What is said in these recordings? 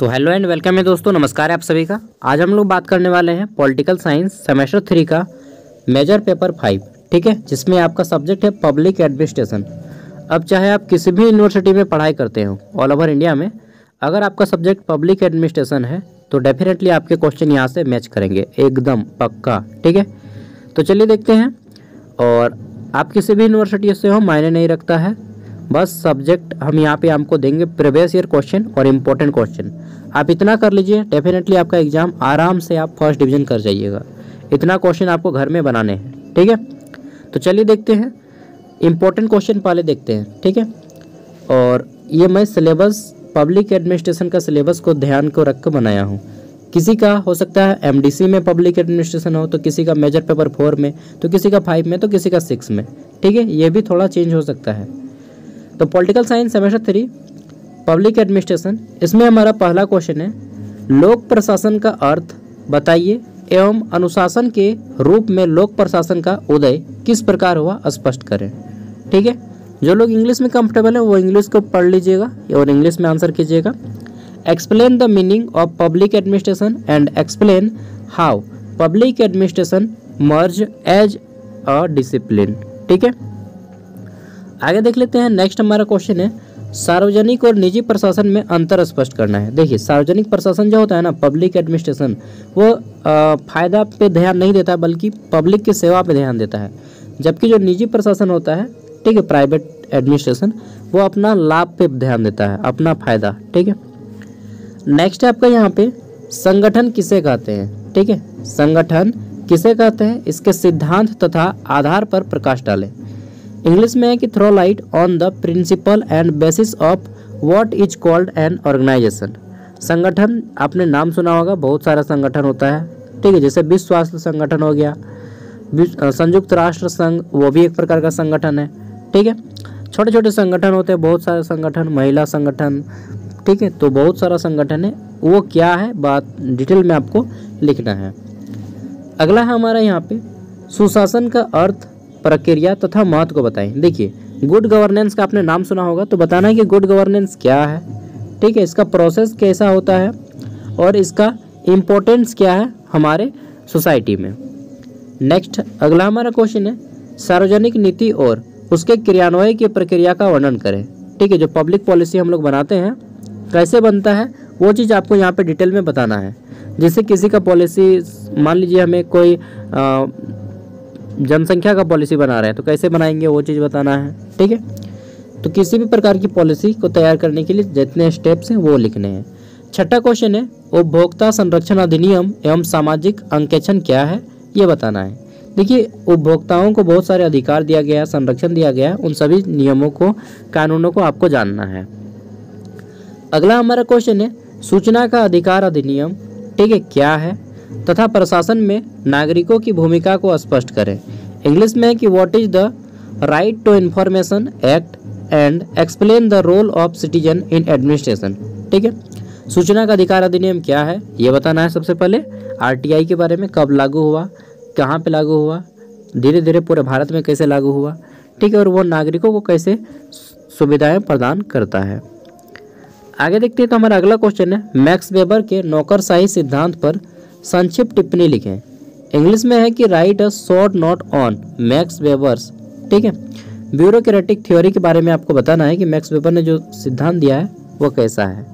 तो hello and welcome है दोस्तों, नमस्कार है आप सभी का। आज हम लोग बात करने वाले हैं पॉलिटिकल साइंस सेमेस्टर 3 का मेजर पेपर 5, ठीक है, जिसमें आपका सब्जेक्ट है पब्लिक एडमिनिस्ट्रेशन। अब चाहे आप किसी भी यूनिवर्सिटी में पढ़ाई करते हो ऑल ओवर इंडिया में, अगर आपका सब्जेक्ट पब्लिक एडमिनिस्ट्रेशन है तो डेफिनेटली आपके क्वेश्चन यहाँ से मैच करेंगे, एकदम पक्का, ठीक है। तो चलिए देखते हैं। और आप किसी भी यूनिवर्सिटी से हो मायने नहीं रखता है, बस सब्जेक्ट हम यहाँ पे आपको देंगे प्रीवियस ईयर क्वेश्चन और इम्पोर्टेंट क्वेश्चन। आप इतना कर लीजिए, डेफिनेटली आपका एग्ज़ाम आराम से आप फर्स्ट डिवीज़न कर जाइएगा। इतना क्वेश्चन आपको घर में बनाने हैं, ठीक है। तो चलिए देखते हैं, इम्पोर्टेंट क्वेश्चन पहले देखते हैं, ठीक है। और ये मैं सिलेबस पब्लिक एडमिनिस्ट्रेशन का सिलेबस को ध्यान को रख कर बनाया हूँ। किसी का हो सकता है MDC में पब्लिक एडमिनिस्ट्रेशन हो, तो किसी का मेजर पेपर 4 में, तो किसी का 5 में, तो किसी का 6 में, ठीक है। ये भी थोड़ा चेंज हो सकता है। तो political science semester 3 public administration, इसमें हमारा पहला क्वेश्चन है लोक प्रशासन का अर्थ बताइए एवं अनुशासन के रूप में लोक प्रशासन का उदय किस प्रकार हुआ स्पष्ट करें, ठीक है। जो लोग इंग्लिश में कंफर्टेबल हैं वो इंग्लिश को पढ़ लीजिएगा और इंग्लिश में आंसर कीजिएगा। Explain the meaning of public administration and explain how public administration merge as a discipline, ठीक है। आगे देख लेते हैं। नेक्स्ट हमारा क्वेश्चन है सार्वजनिक और निजी प्रशासन में अंतर स्पष्ट करना है। देखिए, सार्वजनिक प्रशासन जो होता है ना, पब्लिक एडमिनिस्ट्रेशन, वो फायदा पे ध्यान नहीं देता बल्कि पब्लिक की सेवा पे ध्यान देता है। जबकि जो निजी प्रशासन होता है, ठीक है, प्राइवेट एडमिनिस्ट्रेशन, वो अपना लाभ पे ध्यान देता है, अपना फायदा, ठीक है। नेक्स्ट है आपका यहाँ पे संगठन किसे कहते हैं, ठीक है, संगठन किसे कहते हैं, इसके सिद्धांत तथा आधार पर प्रकाश डालें। इंग्लिश में है कि throw light on the principle and basis of what is called an organisation. संगठन आपने नाम सुना होगा, बहुत सारा संगठन होता है, ठीक है, जैसे विश्व स्वास्थ्य संगठन हो गया, संयुक्त राष्ट्र संघ, वो भी एक प्रकार का संगठन है, ठीक है। छोटे छोटे संगठन होते हैं, बहुत सारे संगठन, महिला संगठन, ठीक है। तो बहुत सारा संगठन है, वो क्या है बात डिटेल में आपको लिखना है। अगला है हमारा यहाँ पे सुशासन का अर्थ प्रक्रिया तथा महत्व को बताएं। देखिए, गुड गवर्नेंस का आपने नाम सुना होगा, तो बताना है कि गुड गवर्नेंस क्या है, ठीक है, इसका प्रोसेस कैसा होता है और इसका इम्पोर्टेंस क्या है हमारे सोसाइटी में। नेक्स्ट अगला हमारा क्वेश्चन है सार्वजनिक नीति और उसके क्रियान्वयन की प्रक्रिया का वर्णन करें, ठीक है। जो पब्लिक पॉलिसी हम लोग बनाते हैं कैसे बनता है, वो चीज़ आपको यहाँ पर डिटेल में बताना है। जैसे किसी का पॉलिसी, मान लीजिए हमें कोई जनसंख्या का पॉलिसी बना रहे हैं, तो कैसे बनाएंगे वो चीज़ बताना है, ठीक है। तो किसी भी प्रकार की पॉलिसी को तैयार करने के लिए जितने स्टेप्स हैं वो लिखने हैं। छठा क्वेश्चन है उपभोक्ता संरक्षण अधिनियम एवं सामाजिक अंकेक्षण क्या है, ये बताना है। देखिए, उपभोक्ताओं को बहुत सारे अधिकार दिया गया है, संरक्षण दिया गया है, उन सभी नियमों को, कानूनों को आपको जानना है। अगला हमारा क्वेश्चन है सूचना का अधिकार अधिनियम, ठीक है, क्या है, तथा प्रशासन में नागरिकों की भूमिका को स्पष्ट करें। इंग्लिश में है कि what is the right to information act and explain the role of citizen in administration, ठीक है। सूचना का अधिकार अधिनियम क्या है ये बताना है। सबसे पहले RTI के बारे में, कब लागू हुआ, कहाँ पे लागू हुआ, धीरे धीरे पूरे भारत में कैसे लागू हुआ, ठीक है, और वो नागरिकों को कैसे सुविधाएँ प्रदान करता है। आगे देखते हैं। तो हमारा अगला क्वेश्चन है मैक्स वेबर के नौकरशाही सिद्धांत पर संक्षिप्त टिप्पणी लिखें। इंग्लिश में है कि write a short note on Max Weber's, ठीक है, ब्यूरोक्रेटिक थ्योरी के बारे में आपको बताना है कि मैक्स वेबर ने जो सिद्धांत दिया है वो कैसा है।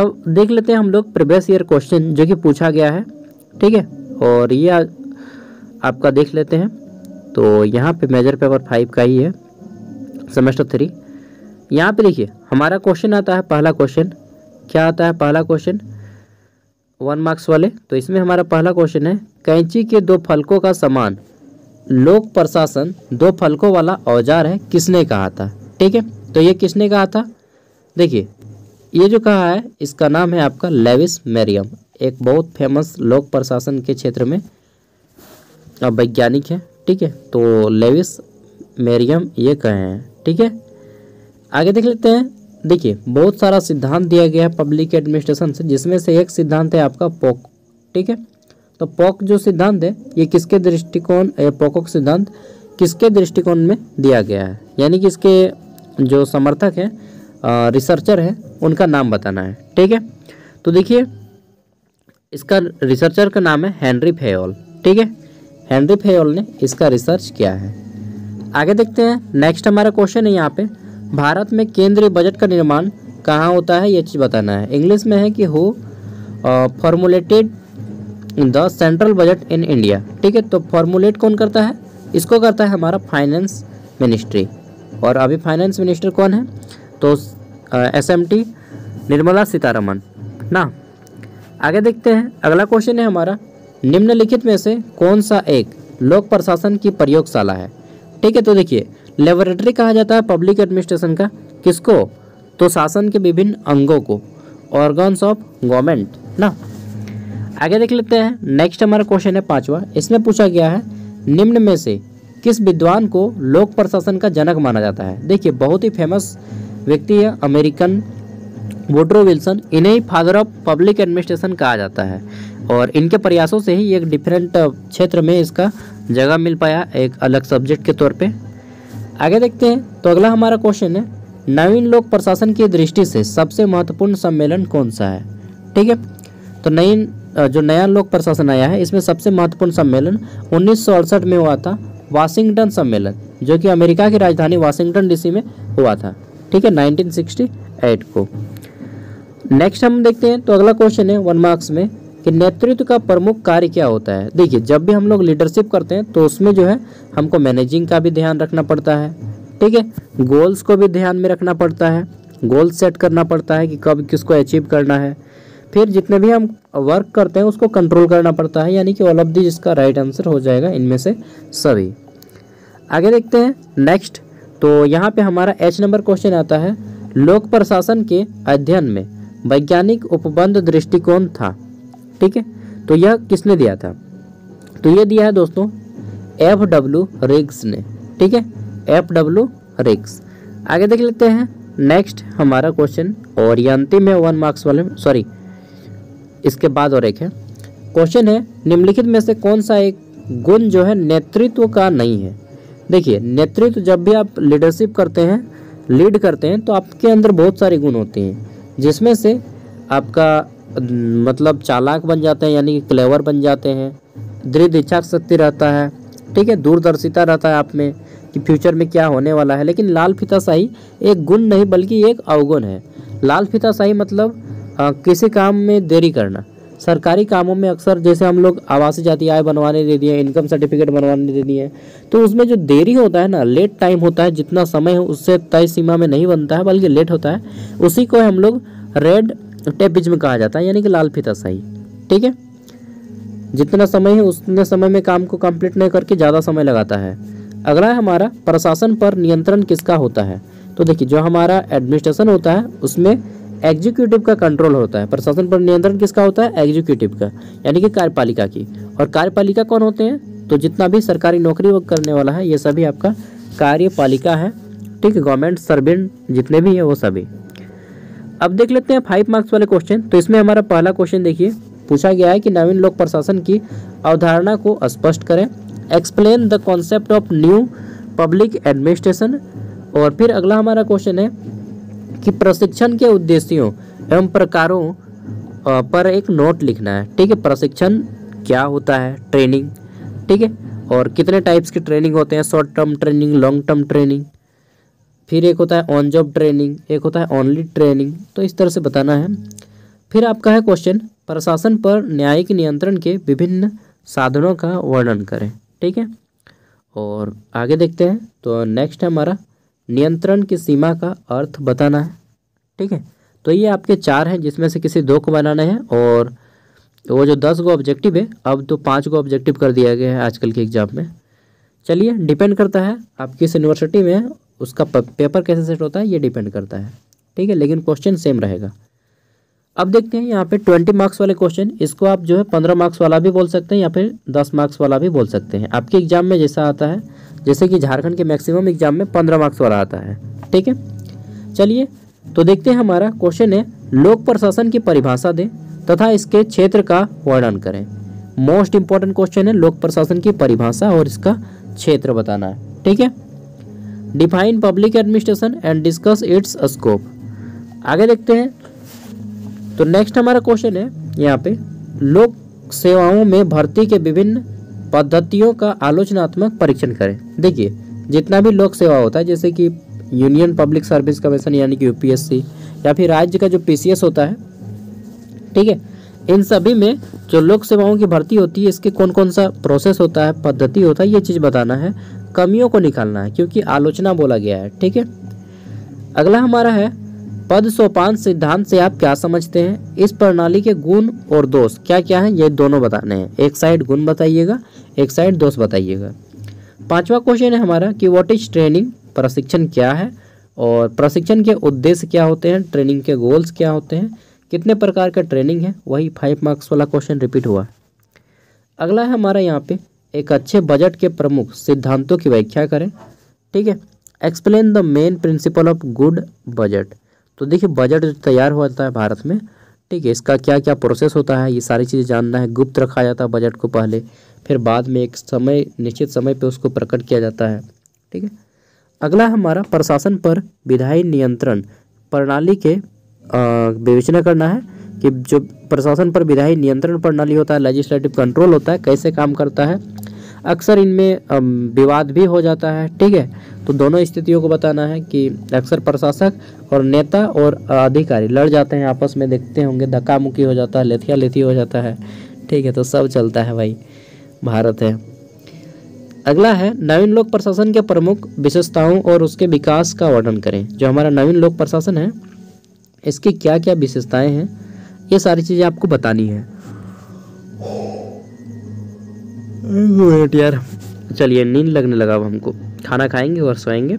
अब देख लेते हैं हम लोग प्रीवियस ईयर क्वेश्चन जो कि पूछा गया है, ठीक है, और ये आपका देख लेते हैं। तो यहाँ पे मेजर पेपर 5 का ही है, सेमेस्टर 3। यहाँ पे देखिए हमारा क्वेश्चन आता है, पहला क्वेश्चन क्या आता है, पहला क्वेश्चन 1 मार्क्स वाले। तो इसमें हमारा पहला क्वेश्चन है कैंची के 2 फलकों का समान लोक प्रशासन 2 फलकों वाला औजार है किसने कहा था, ठीक है। तो ये किसने कहा था, देखिए ये जो कहा है इसका नाम है आपका लेविस मेरियम, एक बहुत फेमस लोक प्रशासन के क्षेत्र में वैज्ञानिक है, ठीक है। तो लेविस मेरियम ये कहे हैं, ठीक है। आगे देख लेते हैं। देखिए बहुत सारा सिद्धांत दिया गया है पब्लिक एडमिनिस्ट्रेशन से, जिसमें से एक सिद्धांत है आपका पोक, ठीक है। तो पोक जो सिद्धांत है ये किसके दृष्टिकोण, पोकोक सिद्धांत किसके दृष्टिकोण में दिया गया है, यानी कि इसके जो समर्थक हैं रिसर्चर है उनका नाम बताना है, ठीक है। तो देखिए इसका रिसर्चर का नाम है हेनरी फेयोल, ठीक है। हेनरी फेयोल ने इसका रिसर्च किया है। आगे देखते हैं, नेक्स्ट हमारा क्वेश्चन है यहाँ पे, भारत में केंद्रीय बजट का निर्माण कहाँ होता है, ये चीज़ बताना है। इंग्लिश में है कि who formulated the central budget in India, ठीक है। तो फॉर्मुलेट कौन करता है, इसको करता है हमारा फाइनेंस मिनिस्ट्री। और अभी फाइनेंस मिनिस्टर कौन है, तो एसएमटी निर्मला सीतारमण ना। आगे देखते हैं, अगला क्वेश्चन है हमारा, निम्नलिखित में से कौन सा एक लोक प्रशासन की प्रयोगशाला है, ठीक है। तो देखिए लेबोरेटरी कहा जाता है पब्लिक एडमिनिस्ट्रेशन का, किसको, तो शासन के विभिन्न अंगों को, ऑर्गन्स ऑफ गवर्नमेंट ना। आगे देख लेते हैं, नेक्स्ट हमारा क्वेश्चन है पांचवा, इसमें पूछा गया है निम्न में से किस विद्वान को लोक प्रशासन का जनक माना जाता है। देखिए बहुत ही फेमस व्यक्ति है अमेरिकन वुड्रो विल्सन, इन्हें फादर ऑफ पब्लिक एडमिनिस्ट्रेशन कहा जाता है। और इनके प्रयासों से ही एक डिफरेंट क्षेत्र में इसका जगह मिल पाया एक अलग सब्जेक्ट के तौर पे। आगे देखते हैं, तो अगला हमारा क्वेश्चन है, नवीन लोक प्रशासन की दृष्टि से सबसे महत्वपूर्ण सम्मेलन कौन सा है, ठीक है। तो नई जो नया लोक प्रशासन आया है इसमें सबसे महत्वपूर्ण सम्मेलन 1968 में हुआ था, वाशिंगटन सम्मेलन, जो कि अमेरिका की राजधानी वाशिंगटन डीसी में हुआ था, ठीक है, 1968 को। नेक्स्ट हम देखते हैं, तो अगला क्वेश्चन है 1 मार्क्स में कि नेतृत्व का प्रमुख कार्य क्या होता है। देखिए जब भी हम लोग लीडरशिप करते हैं तो उसमें जो है हमको मैनेजिंग का भी ध्यान रखना पड़ता है, ठीक है, गोल्स को भी ध्यान में रखना पड़ता है, गोल सेट करना पड़ता है कि कब किसको अचीव करना है। फिर जितने भी हम वर्क करते हैं उसको कंट्रोल करना पड़ता है, यानी कि ऑल ऑफ दी इसका राइट आंसर हो जाएगा इनमें से सभी। आगे देखते हैं नेक्स्ट, तो यहाँ पे हमारा एच नंबर क्वेश्चन आता है, लोक प्रशासन के अध्ययन में वैज्ञानिक उपबंध दृष्टिकोण था, ठीक है। तो यह किसने दिया था, तो यह दिया है दोस्तों F.W. रिग्स ने, ठीक है, F.W. रिग्स। आगे देख लेते हैं नेक्स्ट हमारा क्वेश्चन, और ये अंतिम है 1 मार्क्स वाले, सॉरी इसके बाद और एक है क्वेश्चन है, निम्नलिखित में से कौन सा एक गुण जो है नेतृत्व का नहीं है। देखिए नेतृत्व, जब भी आप लीडरशिप करते हैं, लीड करते हैं, तो आपके अंदर बहुत सारे गुण होते हैं, जिसमें से आपका मतलब चालाक बन जाते हैं, यानी कि क्लेवर बन जाते हैं, दृढ़ इच्छा शक्ति रहता है, ठीक है, दूरदर्शिता रहता है आप में कि फ्यूचर में क्या होने वाला है। लेकिन लाल फीताशाही एक गुण नहीं बल्कि एक अवगुण है। लाल फीताशाही मतलब किसी काम में देरी करना। सरकारी कामों में अक्सर जैसे हम लोग आवासीय जाति आय बनवाने दे दिए, इनकम सर्टिफिकेट बनवाने दे दिए, तो उसमें जो देरी होता है ना, लेट टाइम होता है, जितना समय है उससे तय सीमा में नहीं बनता है बल्कि लेट होता है, उसी को हम लोग रेड टेपिज्म कहा जाता है, यानी कि लाल फीताशाही, ठीक है। जितना समय है उतने समय में काम को कंप्लीट नहीं करके ज़्यादा समय लगाता है। अगला है हमारा, प्रशासन पर नियंत्रण किसका होता है। तो देखिए जो हमारा एडमिनिस्ट्रेशन होता है उसमें एग्जीक्यूटिव का कंट्रोल होता है। प्रशासन पर नियंत्रण किसका होता है, एग्जीक्यूटिव का, यानी कि कार्यपालिका की। और कार्यपालिका कौन होते हैं, तो जितना भी सरकारी नौकरी वर्क करने वाला है ये सभी आपका कार्यपालिका है, ठीक है, गवर्नमेंट सर्वेंट जितने भी है वो सभी। अब देख लेते हैं 5 मार्क्स वाले क्वेश्चन, तो इसमें हमारा पहला क्वेश्चन देखिए पूछा गया है कि नवीन लोक प्रशासन की अवधारणा को स्पष्ट करें, explain the concept of new public administration. और फिर अगला हमारा क्वेश्चन है कि प्रशिक्षण के उद्देश्यों एवं प्रकारों पर एक नोट लिखना है, ठीक है। प्रशिक्षण क्या होता है, ट्रेनिंग, ठीक है, और कितने टाइप्स की ट्रेनिंग होते हैं, short term training, long term training, फिर एक होता है ऑन जॉब ट्रेनिंग, एक होता है ओनली ट्रेनिंग, तो इस तरह से बताना है। फिर आपका है क्वेश्चन, प्रशासन पर न्यायिक नियंत्रण के विभिन्न साधनों का वर्णन करें, ठीक है। और आगे देखते हैं, तो नेक्स्ट है हमारा नियंत्रण की सीमा का अर्थ बताना है, ठीक है। तो ये आपके 4 हैं, जिसमें से किसी 2 को बनाना है, और वो जो 10 गो ऑब्जेक्टिव है अब तो 5 गो ऑब्जेक्टिव कर दिया गया है आजकल के एग्जाम में। चलिए डिपेंड करता है आप किस यूनिवर्सिटी में, उसका पेपर कैसे सेट होता है ये डिपेंड करता है, ठीक है, लेकिन क्वेश्चन सेम रहेगा। अब देखते हैं यहाँ पे 20 मार्क्स वाले क्वेश्चन, इसको आप जो है 15 मार्क्स वाला भी बोल सकते हैं या फिर 10 मार्क्स वाला भी बोल सकते हैं, आपके एग्जाम में जैसा आता है, जैसे कि झारखंड के मैक्सिमम एग्जाम में 15 मार्क्स वाला आता है, ठीक है। चलिए तो देखते हैं, हमारा क्वेश्चन है लोक प्रशासन की परिभाषा दें तथा इसके क्षेत्र का वर्णन करें। मोस्ट इंपॉर्टेंट क्वेश्चन है लोक प्रशासन की परिभाषा और इसका क्षेत्र बताना है, ठीक है। Define public administration and discuss its scope. आगे देखते हैं। तो नेक्स्ट हमारा क्वेश्चन है यहाँ पे, लोक सेवाओं में भर्ती के विभिन्न पद्धतियों का आलोचनात्मक परीक्षण करें। देखिए जितना भी लोक सेवा होता है जैसे कि यूनियन पब्लिक सर्विस कमीशन यानी कि यूपीएससी या फिर राज्य का जो पीसीएस होता है, ठीक है, इन सभी में जो लोक सेवाओं की भर्ती होती है इसके कौन कौन सा प्रोसेस होता है, पद्धति होता है, ये चीज़ बताना है, कमियों को निकालना है क्योंकि आलोचना बोला गया है, ठीक है। अगला हमारा है पद सोपान सिद्धांत से आप क्या समझते हैं, इस प्रणाली के गुण और दोष क्या क्या हैं, ये दोनों बताने हैं। एक साइड गुण बताइएगा, एक साइड दोष बताइएगा। पांचवा क्वेश्चन है हमारा कि व्हाट इज ट्रेनिंग, प्रशिक्षण क्या है और प्रशिक्षण के उद्देश्य क्या होते हैं, ट्रेनिंग के गोल्स क्या होते हैं, कितने प्रकार का ट्रेनिंग है, वही 5 मार्क्स वाला क्वेश्चन रिपीट हुआ। अगला है हमारा यहाँ पे एक अच्छे बजट के प्रमुख सिद्धांतों की व्याख्या करें, ठीक है, explain the main principle of good budget. तो देखिए बजट जो तैयार होता है भारत में, ठीक है, इसका क्या क्या प्रोसेस होता है, ये सारी चीज़ें जानना है। गुप्त रखा जाता है बजट को पहले, फिर बाद में एक समय निश्चित समय पे उसको प्रकट किया जाता है, ठीक है। अगला हमारा प्रशासन पर विधायी नियंत्रण प्रणाली के विवेचना करना है कि जो प्रशासन पर विधायी नियंत्रण प्रणाली होता है, लेजिस्लेटिव कंट्रोल होता है, कैसे काम करता है, अक्सर इनमें विवाद भी हो जाता है, ठीक है। तो दोनों स्थितियों को बताना है कि अक्सर प्रशासक और नेता और अधिकारी लड़ जाते हैं आपस में, देखते होंगे धक्का मुक्की हो जाता है, लेथिया लेथी हो जाता है, ठीक है, तो सब चलता है भाई, भारत है। अगला है नवीन लोक प्रशासन के प्रमुख विशेषताओं और उसके विकास का वर्णन करें। जो हमारा नवीन लोक प्रशासन है इसकी क्या क्या विशेषताएँ हैं, ये सारी चीज़ें आपको बतानी है। वेट यार, चलिए नींद लगने लगा, अब हमको खाना खाएंगे और सोएंगे।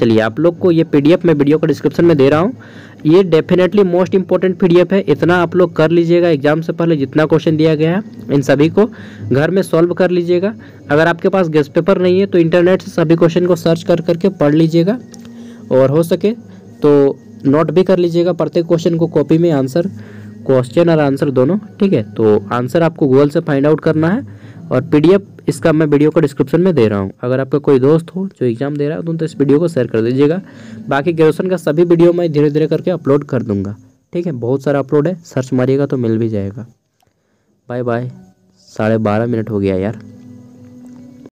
चलिए आप लोग को ये पीडीएफ मैं वीडियो का डिस्क्रिप्शन में दे रहा हूँ, ये डेफिनेटली मोस्ट इंपॉर्टेंट पीडीएफ है, इतना आप लोग कर लीजिएगा एग्जाम से पहले, जितना क्वेश्चन दिया गया है इन सभी को घर में सॉल्व कर लीजिएगा। अगर आपके पास गेस्ट पेपर नहीं है तो इंटरनेट से सभी क्वेश्चन को सर्च कर करके पढ़ लीजिएगा और हो सके तो नोट भी कर लीजिएगा प्रत्येक क्वेश्चन को कॉपी में, आंसर क्वेश्चन और आंसर दोनों, ठीक है। तो आंसर आपको गूगल से फाइंड आउट करना है और पीडीएफ इसका मैं वीडियो को डिस्क्रिप्शन में दे रहा हूँ। अगर आपका कोई दोस्त हो जो एग्जाम दे रहा हो तो इस वीडियो को शेयर कर दीजिएगा। बाकी ग्रेजुएशन का सभी वीडियो मैं धीरे धीरे करके अपलोड कर दूंगा, ठीक है, बहुत सारा अपलोड है, सर्च मारिएगा तो मिल भी जाएगा। बाय बाय, 12:30 मिनट हो गया यार।